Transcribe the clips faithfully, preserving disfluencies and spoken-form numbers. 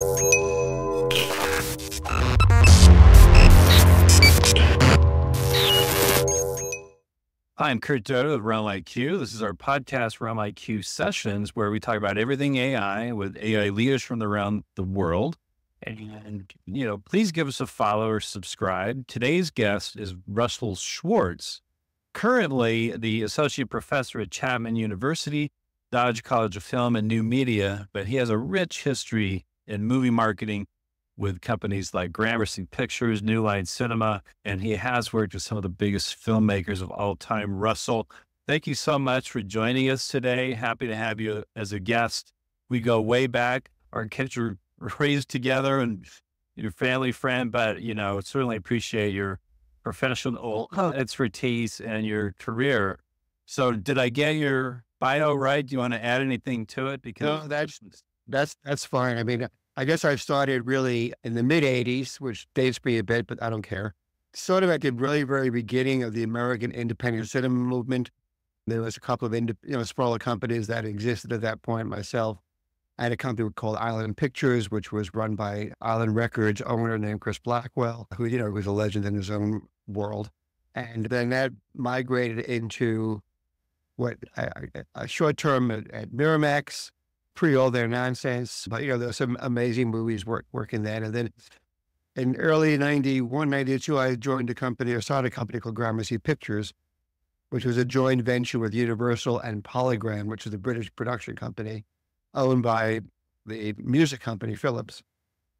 Hi, I'm Curt Doty with Realm I Q. This is our podcast, Realm I Q Sessions, where we talk about everything A I with A I leaders from around the world. And, you know, please give us a follow or subscribe. Today's guest is Russell Schwartz, currently the associate professor at Chapman University, Dodge College of Film and New Media, but he has a rich history in movie marketing with companies like Gramercy Pictures, New Line Cinema, and he has worked with some of the biggest filmmakers of all time. Russell, thank you so much for joining us today. Happy to have you as a guest. We go way back. Our kids were raised together and your family friend, but, you know, certainly appreciate your professional expertise and your career. So did I get your bio right? Do you want to add anything to it? Because no, that's, that's, that's fine. I mean, I guess I started really in the mid eighties, which dates me a bit, but I don't care. Sort of at the really very beginning of the American independent cinema movement. There was a couple of you know smaller companies that existed at that point. Myself, I had a company called Island Pictures, which was run by Island Records owner named Chris Blackwell, who you know was a legend in his own world, and then that migrated into what I, a short term at, at Miramax. Pre all their nonsense, but you know, there's some amazing movies work, working that. And then in early ninety-one, ninety-two, I joined a company or started a company called Gramercy Pictures, which was a joint venture with Universal and Polygram, which is a British production company owned by the music company Philips,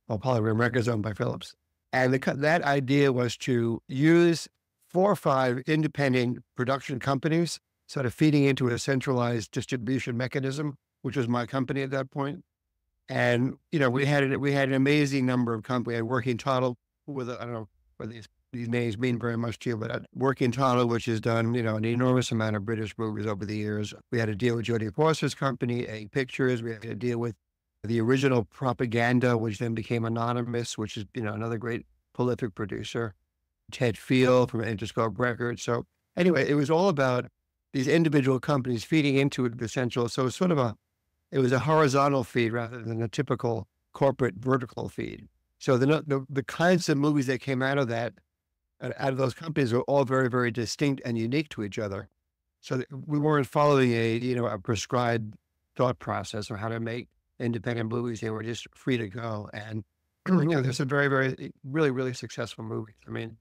or Polygram Records owned by Philips. And the, that idea was to use four or five independent production companies, sort of feeding into a centralized distribution mechanism, which was my company at that point. And, you know, we had, we had an amazing number of companies. We had Working Title with, I don't know whether these, these names mean very much to you, but Working Title, which has done, you know, an enormous amount of British movies over the years. We had a deal with Jodie Foster's company, Egg Pictures. We had a deal with the original Propaganda, which then became Anonymous, which is, you know, another great prolific producer, Ted Field from Interscope Records. So anyway, it was all about these individual companies feeding into the central. So it's sort of a, it was a horizontal feed rather than a typical corporate vertical feed. So the, the, the kinds of movies that came out of that, out of those companies were all very, very distinct and unique to each other. So we weren't following a, you know, a prescribed thought process on how to make independent movies. They were just free to go. And, you know, there's some very, very, really, really successful movies. I mean,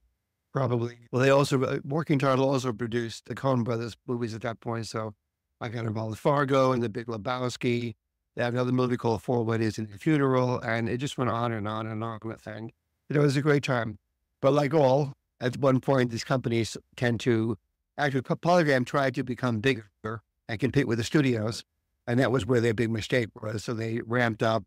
probably. Well, they also, Working Title also produced the Coen Brothers movies at that point. So I got involved with Fargo and The Big Lebowski. They have another movie called Four Weddings and a Funeral, and it just went on and on and on with thing. It was a great time. But like all, at one point, these companies tend to, actually Polygram tried to become bigger and compete with the studios, and that was where their big mistake was. So they ramped up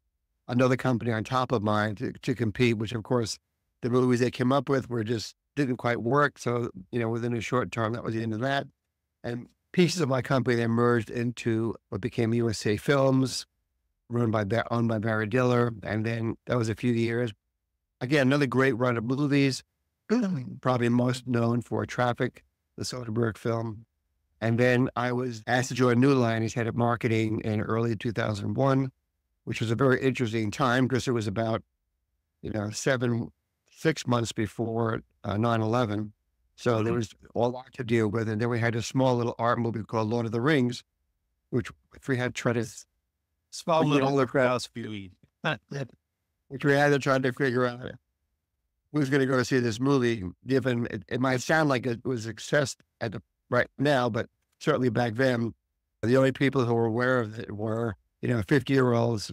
another company on top of mine to, to compete, which of course, the movies they came up with were just, didn't quite work. So, you know, within a short term, that was the end of that. And pieces of my company then merged into what became U S A Films, run by, owned by Barry Diller. And then that was a few years. Again, another great run of movies, probably most known for Traffic, the Soderbergh film. And then I was asked to join New Line as head of marketing in early two thousand one, which was a very interesting time because it was about, you know, seven, six months before uh, nine eleven. So there was a lot to deal with. And then we had a small little art movie called Lord of the Rings, which we had tried to... Small little house viewing. Which we had to try to figure out who's going to go see this movie, given it, it might sound like it was a success at the, right now, but certainly back then, the only people who were aware of it were, you know, fifty-year-olds,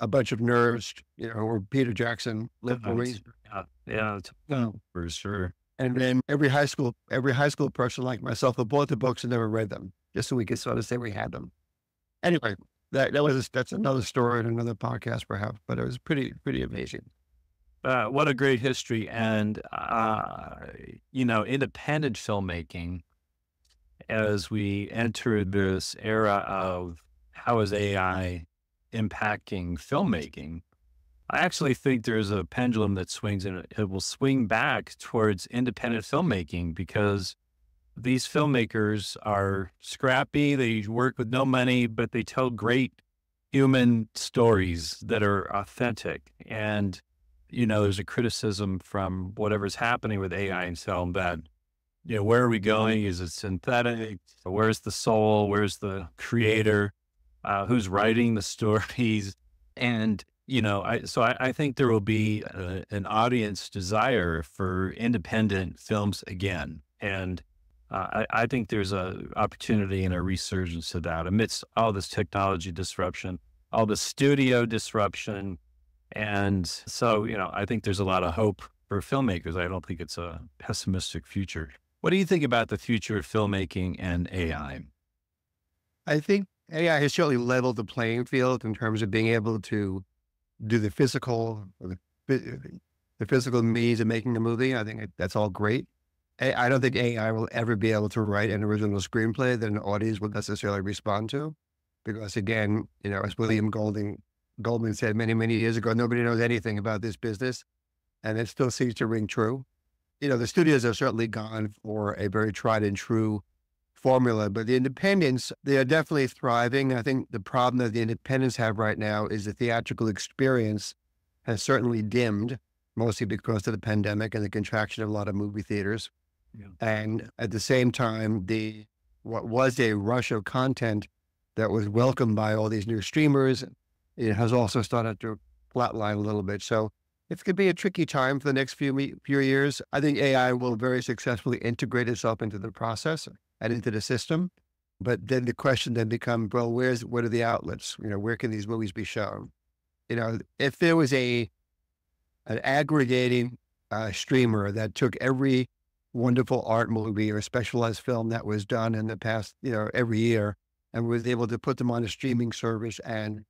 a bunch of nerds, you know, or Peter Jackson. Liv oh, yeah, yeah no. For sure. And then every high school, every high school person like myself who bought the books and never read them, just so we could sort of say we had them. Anyway, that, that was, a, that's another story and another podcast perhaps, but it was pretty, pretty amazing. Uh, what a great history. And, uh, you know, independent filmmaking, as we enter this era of how is A I impacting filmmaking, I actually think there's a pendulum that swings and it will swing back towards independent filmmaking because these filmmakers are scrappy. They work with no money, but they tell great human stories that are authentic. And, you know, there's a criticism from whatever's happening with A I and film that, you know, where are we going? Is it synthetic? Where's the soul? Where's the creator? Uh, who's writing the stories? And, you know, I, so I, I think there will be a, an audience desire for independent films again. And uh, I, I think there's a opportunity and a resurgence of that amidst all this technology disruption, all the studio disruption. And so, you know, I think there's a lot of hope for filmmakers. I don't think it's a pessimistic future. What do you think about the future of filmmaking and A I? I think A I has certainly leveled the playing field in terms of being able to do the physical, or the, the physical means of making a movie. I think it, that's all great. I, I don't think A I will ever be able to write an original screenplay that an audience will necessarily respond to, because again, you know, as William Golding Goldman said many, many years ago, nobody knows anything about this business. And it still seems to ring true. You know, the studios have certainly gone for a very tried and true formula, but the independents, they are definitely thriving. I think the problem that the independents have right now is the theatrical experience has certainly dimmed, mostly because of the pandemic and the contraction of a lot of movie theaters. Yeah. And at the same time, the what was a rush of content that was welcomed by all these new streamers, it has also started to flatline a little bit. So it could be a tricky time for the next few few years. I think A I will very successfully integrate itself into the process and into the system. But then the question then becomes, well, where's, what are the outlets? You know, where can these movies be shown? You know, if there was a, an aggregating uh, streamer that took every wonderful art movie or specialized film that was done in the past, you know, every year, and was able to put them on a streaming service and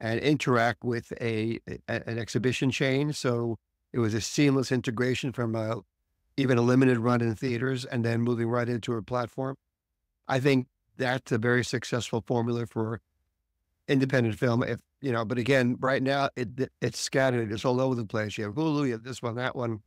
and interact with a, a an exhibition chain. So it was a seamless integration from a, even a limited run in theaters and then moving right into a platform. I think that's a very successful formula for independent film. If, you know, but again, right now it, it's scattered. It's all over the place. You have Hulu, you have this one, that one.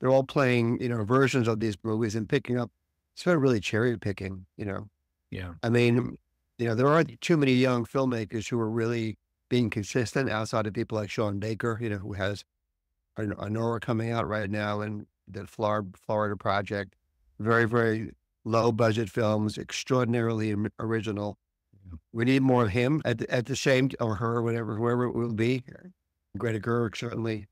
They're all playing, you know, versions of these movies and picking up. It's not really cherry picking, you know? Yeah. I mean, you know, there aren't too many young filmmakers who are really being consistent outside of people like Sean Baker, you know, who has Anora coming out right now and the Florida Project, very, very low budget films, extraordinarily original. Yeah. We need more of him at the, at the same, or her, whatever, whoever it will be. Greta Gerwig, certainly.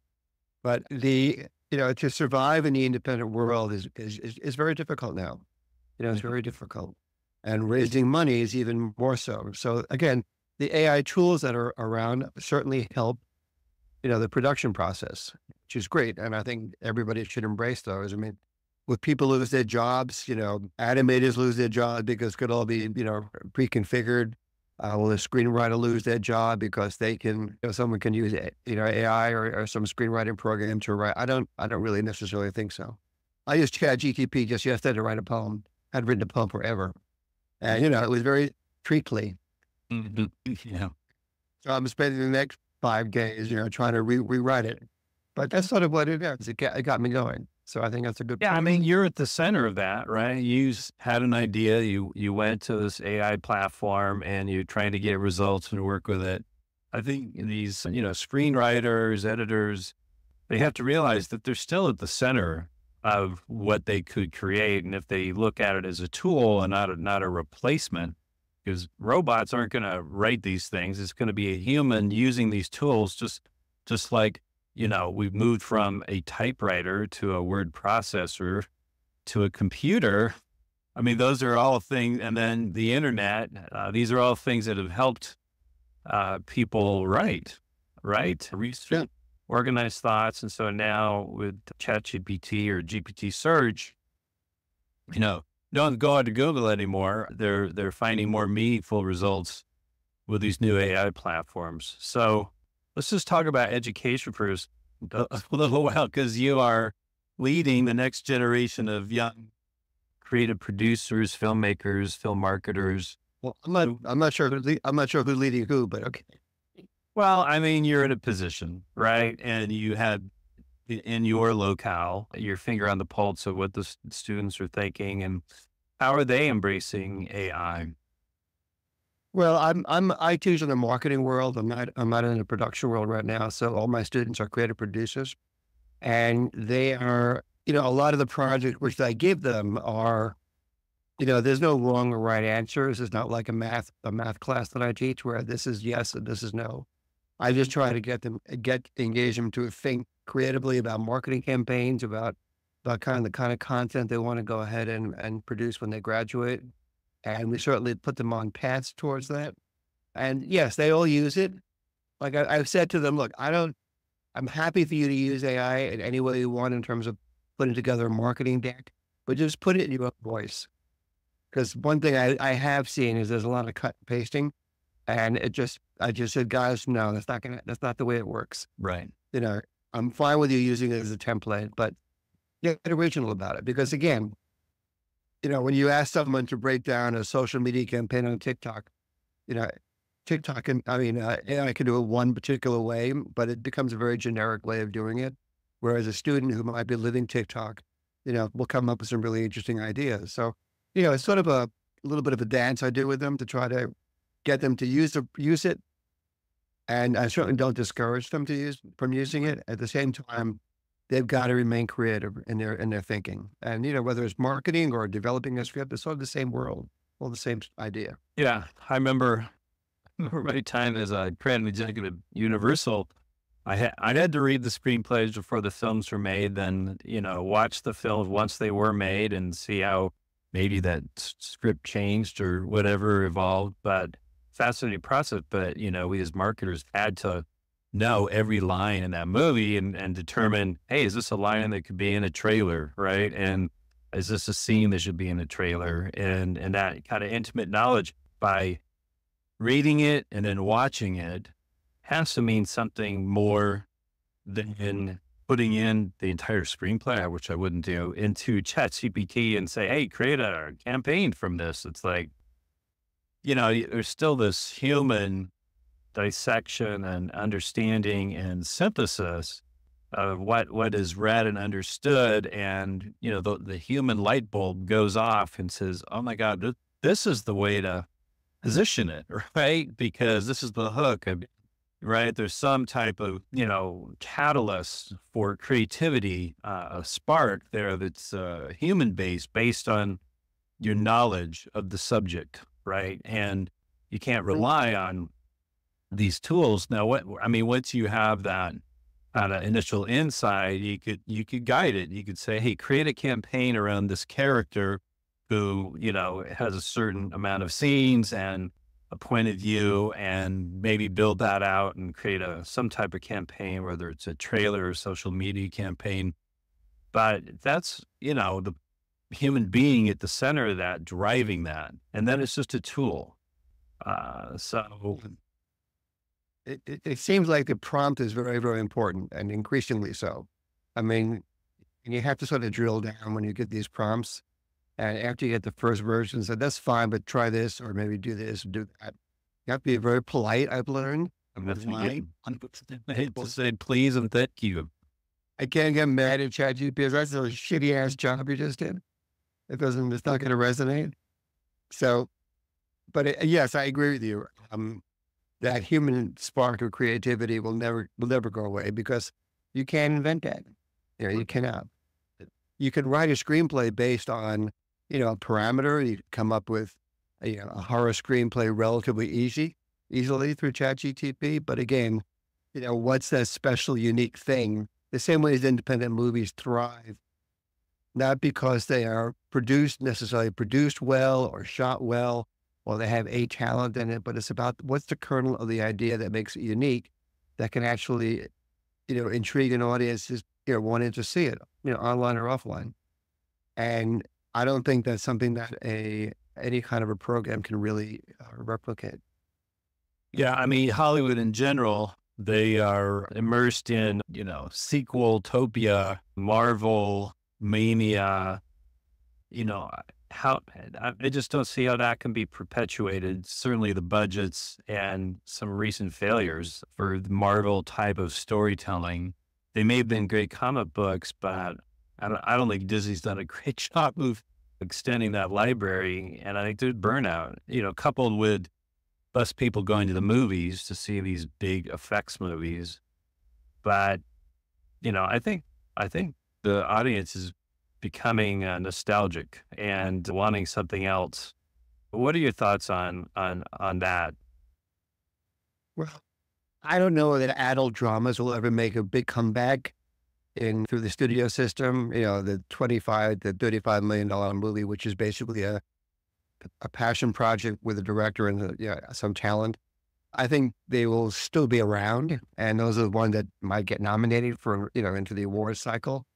But the, you know, to survive in the independent world is, is, is, is very difficult now. You know, it's very difficult. And raising money is even more so. So again, the A I tools that are around certainly help, you know, the production process, which is great. And I think everybody should embrace those. I mean, with people lose their jobs, you know, animators lose their job because it could all be, you know, pre-configured. Uh, will the screenwriter lose their job because they can, you know, someone can use, you know, A I or, or some screenwriting program to write? I don't, I don't really necessarily think so. I used ChatGPT just yesterday to write a poem. I'd written a poem forever. And, you know, it was very treacly. Mm-hmm. Yeah. So I'm spending the next five days, you know, trying to re rewrite it, but that's sort of what it is. It got, it got me going. So I think that's a good. Yeah. Point. I mean, you're at the center of that, right? You had an idea, you, you went to this A I platform and you're trying to get results and work with it. I think these, you know, screenwriters, editors, they have to realize that they're still at the center of what they could create. And if they look at it as a tool and not a, not a replacement, because robots aren't going to write these things. It's going to be a human using these tools, just, just like, you know, we've moved from a typewriter to a word processor to a computer. I mean, those are all things. And then the internet, uh, these are all things that have helped uh, people write, right? Research, yeah. Organize thoughts. And so now with ChatGPT or G P T Surge, you know, don't go out to Google anymore. They're, they're finding more meaningful results with these new A I platforms. So let's just talk about education for a little while, because you are leading the next generation of young creative producers, filmmakers, film marketers. Well, I'm not, I'm not sure, I'm not sure who's leading who, but okay. Well, I mean, you're in a position, right? And you had in your locale, your finger on the pulse of what the students are thinking and how are they embracing A I? Well, I'm I'm I teach in the marketing world. I'm not I'm not in the production world right now. So all my students are creative producers, and they are, you know, a lot of the projects which I give them are, you know, there's no wrong or right answers. It's not like a math a math class that I teach where this is yes and this is no. I just try to get them get engage them to think creatively about marketing campaigns, about about kind of the kind of content they want to go ahead and and produce when they graduate. And we certainly put them on paths towards that. And yes, they all use it. Like I, I've said to them, look, I don't, I'm happy for you to use A I in any way you want in terms of putting together a marketing deck, but just put it in your own voice. Because one thing I, I have seen is there's a lot of cut and pasting. And it just, I just said, guys, no, that's not gonna, that's not the way it works. Right. You know, I'm fine with you using it as a template, but get original about it. Because again, you know, when you ask someone to break down a social media campaign on TikTok, you know, TikTok, can, I mean, uh, I can do it one particular way, but it becomes a very generic way of doing it. Whereas a student who might be living TikTok, you know, will come up with some really interesting ideas. So, you know, it's sort of a, a little bit of a dance I do with them to try to get them to use, the, use it. And I certainly don't discourage them to use from using it. At the same time, they've got to remain creative in their, in their thinking. And, you know, whether it's marketing or developing a script, it's sort of the same world, all the same idea. Yeah. I remember, I remember my time as a creative executive at Universal, I had, I had to read the screenplays before the films were made, then, you know, watch the films once they were made and see how maybe that script changed or whatever evolved, but fascinating process. But, you know, we as marketers had to know every line in that movie and, and determine, hey, is this a line that could be in a trailer, right? And is this a scene that should be in a trailer? And, and that kind of intimate knowledge by reading it and then watching it has to mean something more than putting in the entire screenplay, which I wouldn't do, into ChatGPT and say, hey, create a campaign from this. It's like, you know, there's still this human dissection and understanding and synthesis of what, what is read and understood. And, you know, the, the human light bulb goes off and says, oh my God, th this is the way to position it, right? Because this is the hook, right? There's some type of, you know, catalyst for creativity, uh, a spark there that's uh, human-based, based on your knowledge of the subject, right? And you can't rely on these tools. Now, what, I mean, once you have that kind of initial insight, you could, you could guide it. You could say, hey, create a campaign around this character who, you know, has a certain amount of scenes and a point of view, and maybe build that out and create a, some type of campaign, whether it's a trailer or social media campaign. But that's, you know, the human being at the center of that, driving that. And then it's just a tool. Uh, so It, it, it seems like the prompt is very, very important, and increasingly so. I mean, and you have to sort of drill down when you get these prompts, and after you get the first version, say, that's fine, but try this, or maybe do this, do that. You have to be very polite, I've learned. I'm not polite. I hate to say please and thank you. I can't get mad at ChatGPT because that's a shitty ass job you just did. It doesn't, it's not going to resonate. So, but it, yes, I agree with you. Um, That human spark of creativity will never, will never go away, because you can't invent that. You know, you cannot. You can write a screenplay based on, you know, a parameter. You come up with a, you know, a horror screenplay relatively easy, easily through ChatGPT. But again, you know, what's that special, unique thing? The same way as independent movies thrive, not because they are produced necessarily produced well or shot well, or they have a talent in it, but it's about what's the kernel of the idea that makes it unique, that can actually, you know, intrigue an audience, is, you know, wanting to see it, you know, online or offline. And I don't think that's something that a, any kind of a program can really uh, replicate. Yeah. I mean, Hollywood in general, they are immersed in, you know, sequel-topia, Marvel mania, you know, how I just don't see how that can be perpetuated. Certainly the budgets and some recent failures for the Marvel type of storytelling. They may have been great comic books, but I don't, I don't think Disney's done a great job of extending that library. And I think there's burnout, you know, coupled with less people going to the movies to see these big effects movies. But, you know, I think, I think the audience is becoming uh, nostalgic and wanting something else. What are your thoughts on, on, on that? Well, I don't know that adult dramas will ever make a big comeback in through the studio system. You know, the twenty-five to thirty-five million dollar movie, which is basically a, a passion project with a director and a, you know, some talent. I think they will still be around, and those are the ones that might get nominated for, you know, into the awards cycle,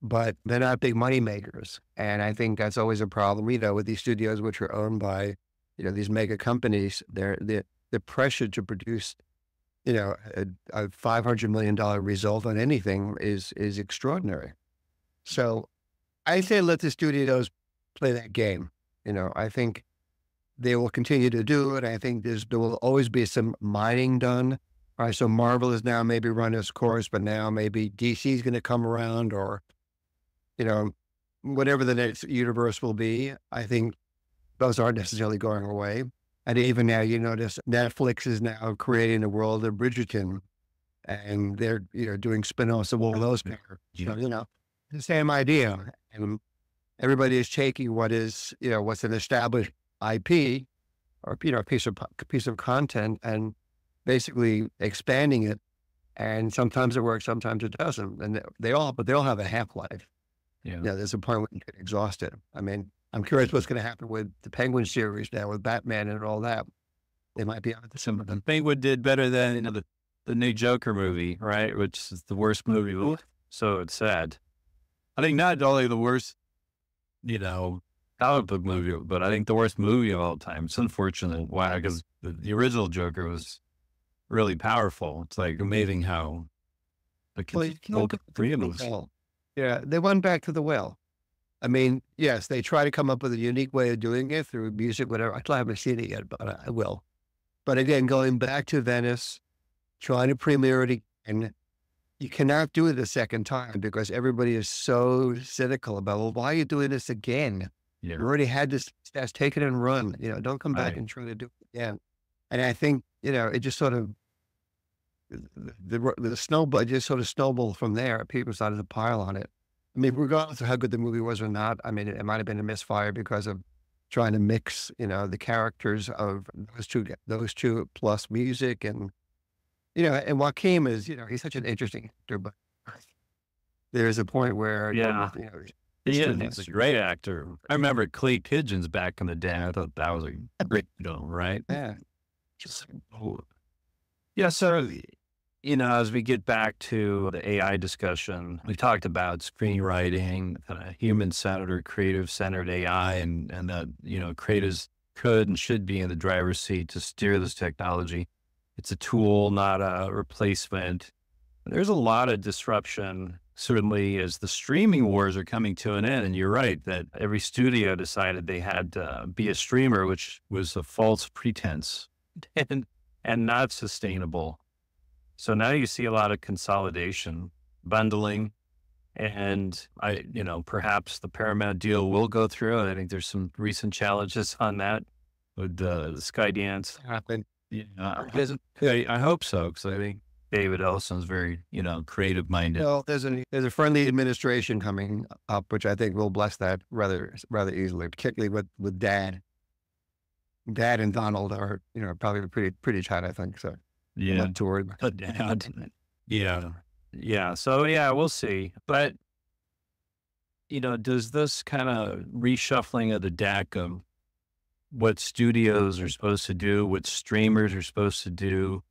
but they're not big money makers. And I think that's always a problem, you know, with these studios, which are owned by, you know, these mega companies. They're, they're, the pressure to produce, you know, a, a five hundred million dollar result on anything is, is extraordinary. So I say, let the studios play that game. You know, I think they will continue to do it. I think there's, there will always be some mining done. All right. So Marvel is now maybe run its course, but now maybe D C is going to come around, or, you know, whatever the next universe will be. I think those aren't necessarily going away. And even now, you notice Netflix is now creating a world of Bridgerton, and they're, you know, doing spin-offs of all those. Yeah. So, you know, the same idea. And everybody is taking what is, you know, what's an established I P, or, you know, a piece of, piece of content, and basically expanding it. And sometimes it works, sometimes it doesn't. And they all, but they all have a half-life. Yeah. You know, there's a point where you get exhausted. I mean, I'm curious what's going to happen with the Penguin series now with Batman and all that. They might be on to some of them. Penguin did better than, you know, the, the new Joker movie, right? Which is the worst movie. Mm-hmm. So it's sad. I think not only the worst, you know, comic book movie, but I think the worst movie of all time. It's unfortunate. Why? Because the, the original Joker was really powerful. It's like amazing how the kids look at. Yeah. They went back to the well. I mean, yes, they try to come up with a unique way of doing it through music, whatever. I still haven't seen it yet, but I will. But again, going back to Venice, trying to premiere it again, you cannot do it a second time because everybody is so cynical about, well, why are you doing this again? Yeah. You already had this success, take it and run. You know, don't come back right. and try to do it again. And I think, you know, it just sort of, the, the snowball just sort of snowballed from there. People started to pile on it. I mean, regardless of how good the movie was or not, I mean, it, it might have been a misfire because of trying to mix, you know, the characters of those two, those two plus music. And, you know, and Joaquin is, you know, he's such an interesting actor, but there's a point where, yeah, you know, he is, he's a great actor. I remember Clay Pigeons back in the day. I thought that was a great film, right? Yeah. Just, oh. Yeah, so... You know, as we get back to the A I discussion, we talked about screenwriting, kind of human-centered or creative-centered A I, and, and that, you know, creators could and should be in the driver's seat to steer this technology. It's a tool, not a replacement. There's a lot of disruption, certainly, as the streaming wars are coming to an end. And you're right that every studio decided they had to be a streamer, which was a false pretense and, and not sustainable. So now you see a lot of consolidation, bundling, and I, you know, perhaps the Paramount deal will go through. I think there's some recent challenges on that with the, the Skydance. Happen. Yeah, I, I hope so, because I think David Ellison's very, you know, creative minded. Well, there's a there's a friendly administration coming up, which I think will bless that rather rather easily, particularly with with Dad. Dad and Donald are, you know, probably pretty pretty tight. I think so. Yeah. Toward yeah. Yeah. So yeah, we'll see. But, you know, does this kind of reshuffling of the deck of what studios are supposed to do, what streamers are supposed to do,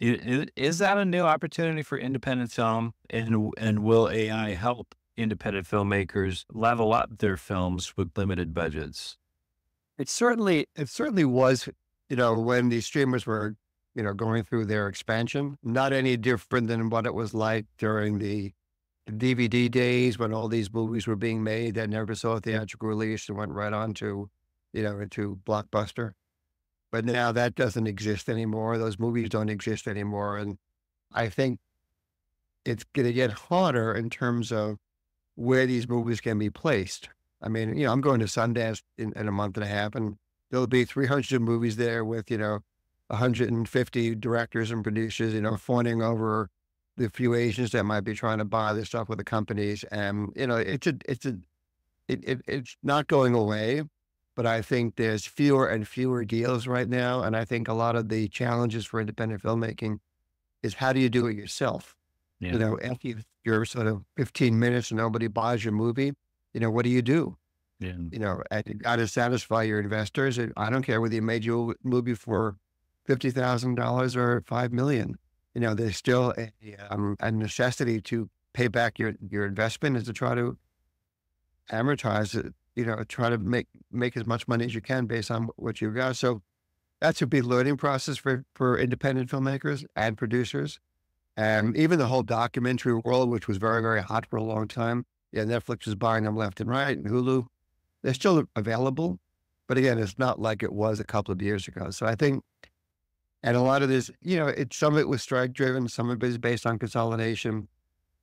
it, it, is that a new opportunity for independent film? And, and will A I help independent filmmakers level up their films with limited budgets? It certainly, it certainly was, you know, when these streamers were, you know, going through their expansion, not any different than what it was like during the D V D days when all these movies were being made that never saw a theatrical release and went right on to, you know, into Blockbuster. But now that doesn't exist anymore. Those movies don't exist anymore. And I think it's going to get harder in terms of where these movies can be placed. I mean, you know, I'm going to Sundance in, in a month and a half, and there'll be three hundred movies there with, you know, one hundred fifty directors and producers, you know, fawning over the few Asians that might be trying to buy this stuff with the companies. And, you know, it's a, it's a, it, it, it's not going away, but I think there's fewer and fewer deals right now. And I think a lot of the challenges for independent filmmaking is, how do you do it yourself? Yeah. You know, after you're sort of fifteen minutes and nobody buys your movie, you know, what do you do? Yeah. You know, and you got to satisfy your investors. I don't care whether you made your movie for fifty thousand dollars or five million dollars. You know, there's still a, um, a necessity to pay back your, your investment, is to try to amortize it, you know, try to make, make as much money as you can based on what you've got. So that's a big learning process for, for independent filmmakers and producers. And even the whole documentary world, which was very, very hot for a long time. Yeah, Netflix is buying them left and right, and Hulu. They're still available, but again, it's not like it was a couple of years ago. So I think, and a lot of this, you know, it, some of it was strike driven, some of it is based on consolidation.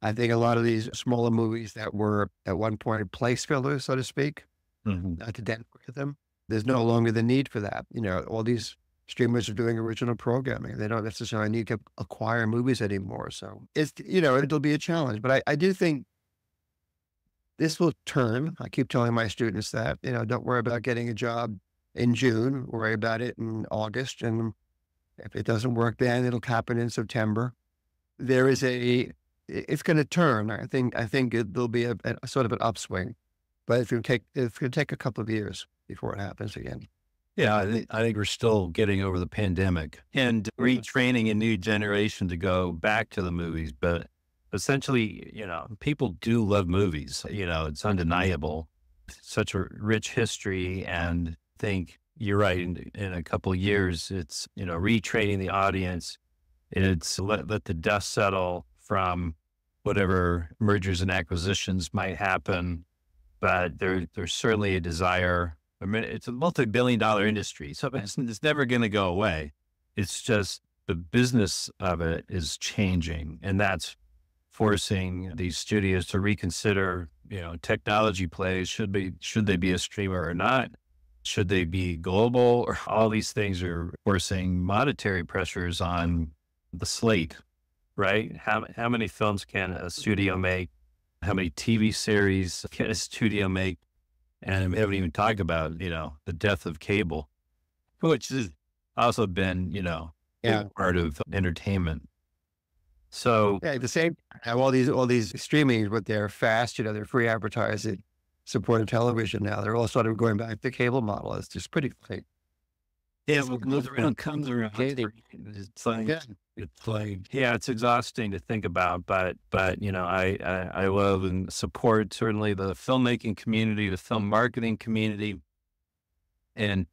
I think a lot of these smaller movies that were at one point place fillers, so to speak, mm-hmm. not to denigrate them, there's no longer the need for that. You know, all these streamers are doing original programming. They don't necessarily need to acquire movies anymore. So it's, you know, it'll be a challenge, but I, I do think this will turn. I keep telling my students that, you know, don't worry about getting a job in June, worry about it in August. And if it doesn't work then, it'll happen in September. There is a, it's going to turn. I think, I think it, there'll be a, a sort of an upswing, but it's going to take, it's going to take a couple of years before it happens again. Yeah. I think, I think we're still getting over the pandemic and retraining a new generation to go back to the movies. But essentially, you know, people do love movies, you know, it's undeniable, such a rich history. And I think you're right. In, in a couple of years, it's, you know, retraining the audience. It's let, let the dust settle from whatever mergers and acquisitions might happen, but there, there's certainly a desire. I mean, it's a multi-billion dollar industry, so it's, it's never going to go away. It's just the business of it is changing, and that's forcing these studios to reconsider, you know, technology plays. Should be, should they be a streamer or not? Should they be global? Or all these things are forcing monetary pressures on the slate, right? How, how many films can a studio make? How many T V series can a studio make? And we haven't even talked about, you know, the death of cable, which has also been, you know, yeah. part of entertainment. So yeah, the same, have all these, all these streaming, but they're fast, you know, they're free advertising, supported television. Now they're all sort of going back to the cable model. It's just pretty funny. Yeah. Well, moves around, comes around. It's like, yeah. it's like, yeah, it's exhausting to think about, but, but, you know, I, I, I love and support certainly the filmmaking community, the film marketing community. And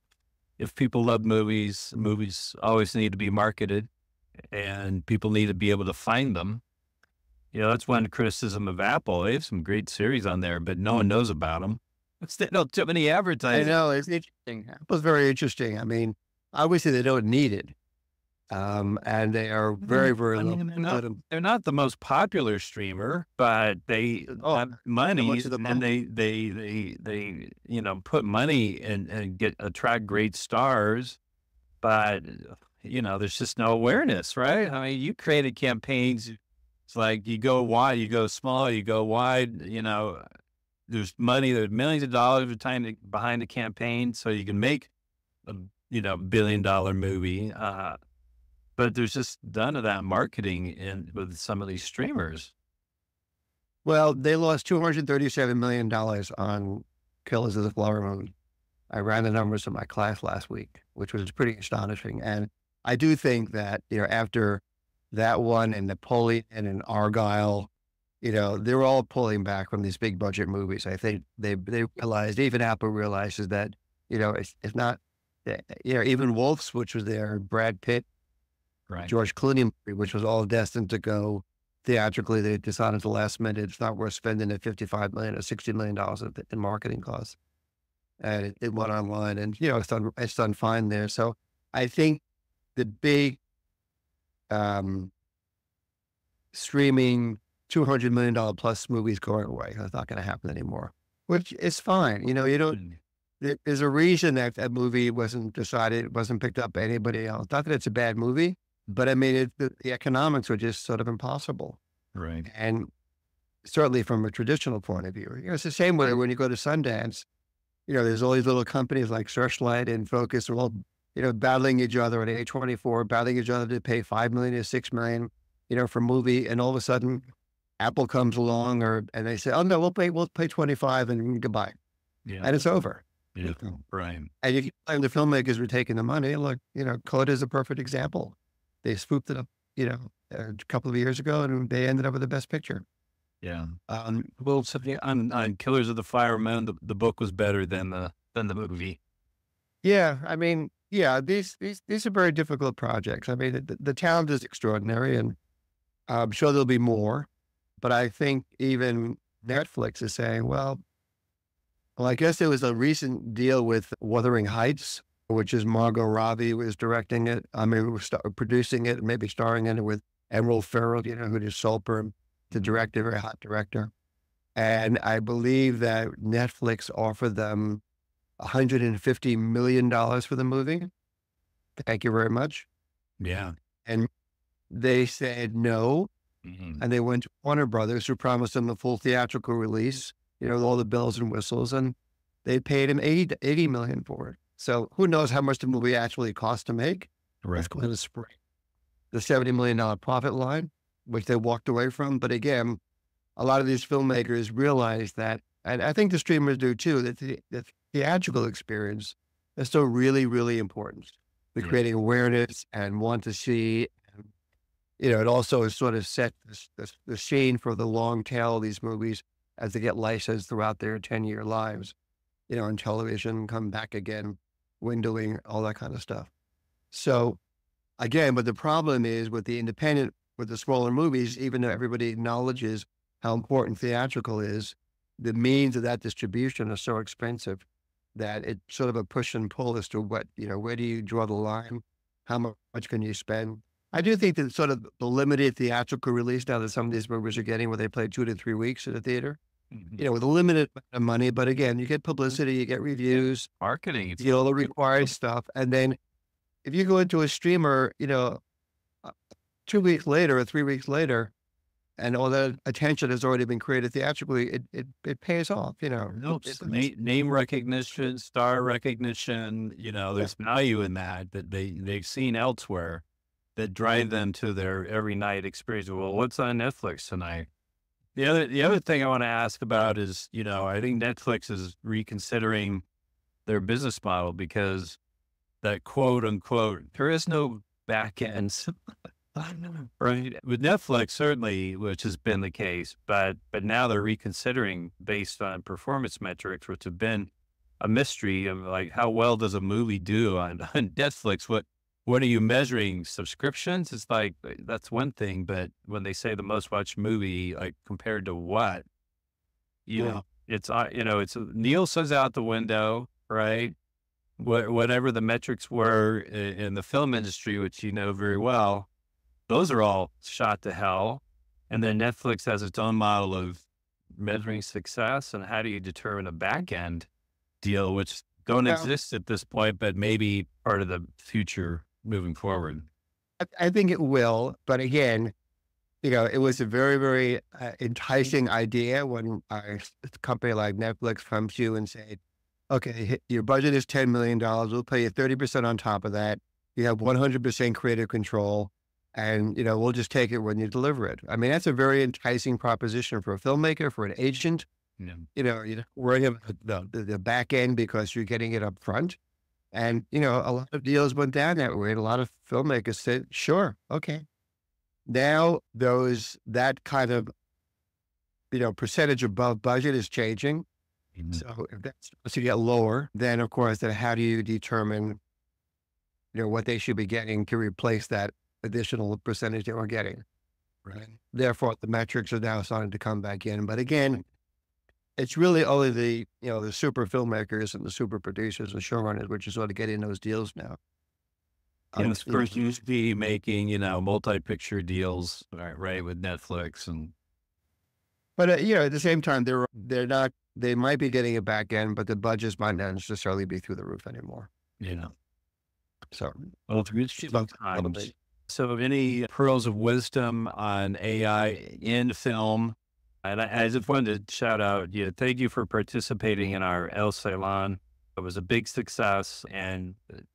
if people love movies, movies always need to be marketed. And people need to be able to find them. You know, that's one criticism of Apple. They have some great series on there, but no one knows about them. They don't do any advertising. I know, it's interesting. Apple's very interesting. I mean, obviously they don't need it. Um, and they are very, very I mean, little. They're not, they're not the most popular streamer, but they oh, have money the and they, they, they, they, you know, put money and, and get attract great stars. But you know, there's just no awareness, right? I mean, you created campaigns. It's like you go wide, you go small, you go wide, you know, there's money, there's millions of dollars behind a campaign. So you can make a, you know, billion dollar movie. Uh, but there's just none of that marketing in with some of these streamers. Well, they lost two hundred thirty-seven million dollars on Killers of the Flower Moon. I ran the numbers in my class last week, which was pretty astonishing. And I do think that, you know, after that one and Napoleon and Argyle, you know, they're all pulling back from these big budget movies. I think they, they realized, even Apple realizes that, you know, it's, it's not, you know, even Wolf's, which was their Brad Pitt, right. George Clooney movie, which was all destined to go theatrically. They decided at the last minute, it's not worth spending the fifty-five million dollars or sixty million dollars in marketing costs. And it, it went online and, you know, it's done, it's done fine there. So I think the big um, streaming two hundred million dollars plus movies going away. That's not going to happen anymore, which is fine. You know, you don't, there's a reason that that movie wasn't decided, wasn't picked up by anybody else. Not that it's a bad movie, but I mean, it, the, the economics were just sort of impossible. Right. And certainly from a traditional point of view, you know, it's the same way when you go to Sundance, you know, there's all these little companies like Searchlight and Focus are all, you know, battling each other at A twenty-four, battling each other to pay five million dollars to six million dollars, you know, for a movie. And all of a sudden Apple comes along or, and they say, oh no, we'll pay, we'll pay twenty-five and goodbye. Yeah. And it's over. Yeah. Right. And you can blame the filmmakers were taking the money. Look, you know, Coda is a perfect example. They swooped it up, you know, a couple of years ago and they ended up with the best picture. Yeah. Um, well, something on, on Killers of the Flower Moon, the, the book was better than the, than the movie. Yeah. I mean, yeah, these, these, these are very difficult projects. I mean, the, the talent is extraordinary and I'm sure there'll be more, but I think even Netflix is saying, well, well, I guess there was a recent deal with Wuthering Heights, which is Margot Robbie was directing it. I mean, we were st- producing it, maybe starring in it with Emerald Fennell, you know, who did Saltburn, the director, very hot director. And I believe that Netflix offered them one hundred fifty million dollars for the movie. Thank you very much. Yeah. And they said no. Mm-hmm. And they went to Warner Brothers, who promised them the full theatrical release, you know, with all the bells and whistles, and they paid him eighty million dollars for it. So who knows how much the movie actually cost to make? Correct. Going to spring the seventy million dollars profit line, which they walked away from. But again, a lot of these filmmakers realize that, and I think the streamers do too, that the, the theatrical experience is still really, really important. We're yeah. creating awareness and want to see, and, you know, it also has sort of set this, this, the scene for the long tail of these movies as they get licensed throughout their ten year lives, you know, on television, come back again, windowing, all that kind of stuff. So again, but the problem is with the independent, with the smaller movies, even though everybody acknowledges how important theatrical is, the means of that distribution are so expensive that it's sort of a push and pull as to what, you know, where do you draw the line? How much can you spend? I do think that sort of the limited theatrical release now that some of these movies are getting where they play two to three weeks at a theater, mm-hmm. you know, with a limited amount of money, but again, you get publicity, you get reviews, marketing, it's you know, all the required stuff. And then if you go into a streamer, you know, two weeks later or three weeks later, and all that attention has already been created theatrically, it, it, it pays off, you know, nope. it, it, name, name recognition, star recognition, you know, there's yeah. value in that, that they, they've seen elsewhere that drive them to their every night experience. Well, what's on Netflix tonight? The other, the other thing I want to ask about is, you know, I think Netflix is reconsidering their business model because that quote unquote, there is no back end. Right. With Netflix, certainly, which has been the case, but, but now they're reconsidering based on performance metrics, which have been a mystery of like, how well does a movie do on, on Netflix? What, what are you measuring? Subscriptions? It's like, that's one thing, but when they say the most watched movie, like compared to what, you yeah. know, it's, you know, it's Nielsen's out the window, right? What, whatever the metrics were in, in the film industry, which you know very well, those are all shot to hell. And then Netflix has its own model of measuring success. And how do you determine a back end deal, which don't yeah. exist at this point, but maybe part of the future moving forward? I, I think it will. But again, you know, it was a very, very uh, enticing idea when a company like Netflix comes to you and say, okay, your budget is ten million dollars. We'll pay you thirty percent on top of that. You have one hundred percent creative control. And, you know, we'll just take it when you deliver it. I mean, that's a very enticing proposition for a filmmaker, for an agent, yeah. you know, you know, worrying about the, the back end because you're getting it up front. And, you know, a lot of deals went down that way. And a lot of filmmakers said, sure. Okay. Now those, that kind of, you know, percentage above budget is changing. Mm-hmm. So if that's supposed to get lower, then of course, then how do you determine, you know, what they should be getting to replace that additional percentage that we're getting, right? And therefore, the metrics are now starting to come back in. But again, it's really only the, you know, the super filmmakers and the super producers and showrunners, which is sort of getting those deals now. Um, yes, first used to be making, you know, multi-picture deals, right, right, with Netflix and But, uh, you know, at the same time, they're, they're not, they might be getting it back in, but the budgets might not necessarily be through the roof anymore. Yeah. So, well, it's good times. So any pearls of wisdom on A I in film? And I, I just wanted to shout out, yeah, thank you for participating in our El Salon. It was a big success, and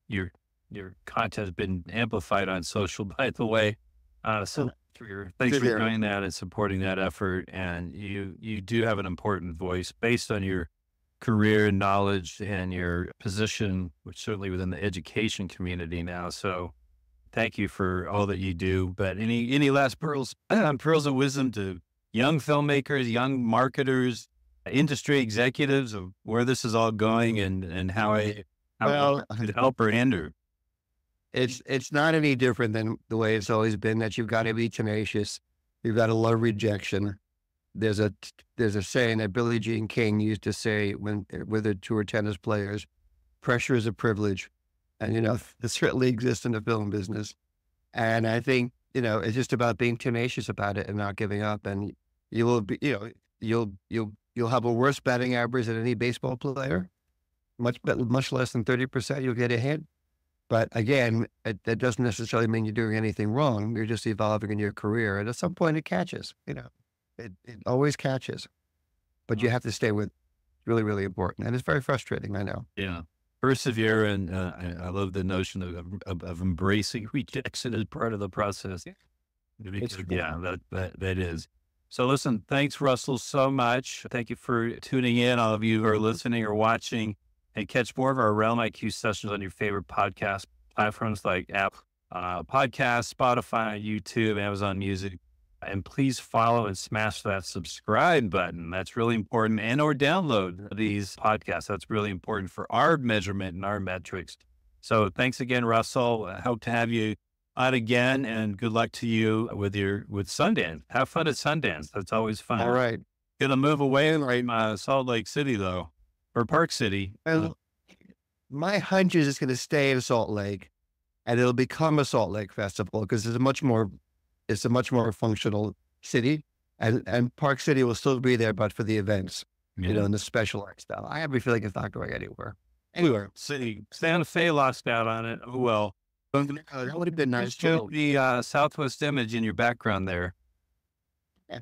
your, your content has been amplified on social, by the way. Uh, so for your, thanks for doing that and supporting that effort. And you, you do have an important voice based on your career and knowledge and your position, which certainly within the education community now. So thank you for all that you do. But any, any last pearls, pearls of wisdom to young filmmakers, young marketers, industry executives of where this is all going, and, and how I, how well, I could help or hinder? It's, it's not any different than the way it's always been, that you've got to be tenacious. You've got to love rejection. There's a, there's a saying that Billie Jean King used to say when, with her two or tennis players, pressure is a privilege. And, you know, it certainly exists in the film business. And I think, you know, it's just about being tenacious about it and not giving up. And you will be, you know, you'll, you'll, you'll have a worse batting average than any baseball player, much, much less than thirty percent. You'll get a hit. But again, it, that doesn't necessarily mean you're doing anything wrong. You're just evolving in your career. And at some point it catches, you know, it, it always catches, but you have to stay with it. It's really, really important. And it's very frustrating, I know. Yeah. Persevere. And uh, I, I love the notion of, of, of embracing rejection as part of the process. Yeah, because, yeah that, that, that is. So listen, thanks, Russell, so much. Thank you for tuning in. All of you who are listening or watching. And catch more of our Realm I Q sessions on your favorite podcast platforms like Apple uh, Podcasts, Spotify, YouTube, Amazon Music. And please follow and smash that subscribe button. That's really important. And or download these podcasts. That's really important for our measurement and our metrics. So thanks again, Russell. I hope to have you on again. And good luck to you with your with Sundance. Have fun at Sundance. That's always fun. All right. Gonna move away from uh, Salt Lake City, though. Or Park City. And my hunch is it's going to stay in Salt Lake, and it'll become a Salt Lake festival because it's a much more, it's a much more functional city, and and Park City will still be there, but for the events, yeah. you know, and the specialized stuff. I have a feeling it's not going anywhere. Anywhere. City. Santa Fe lost out on it. Oh well. Uh, that would have been nice. Show the uh, Southwest image in your background there. Yeah.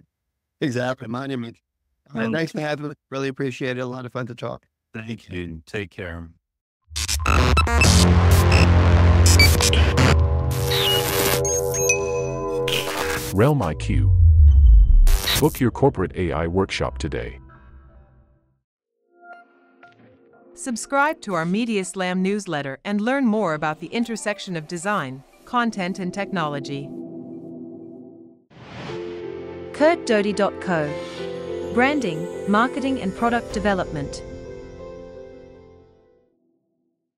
Exactly. Monument. Well, well, nice to have you. Really appreciate it. A lot of fun to talk. Thank you. Take care. Realm I Q. Book your corporate A I workshop today. Subscribe to our Media Slam newsletter and learn more about the intersection of design, content, and technology. Curt Doty dot co. Branding, marketing, and product development.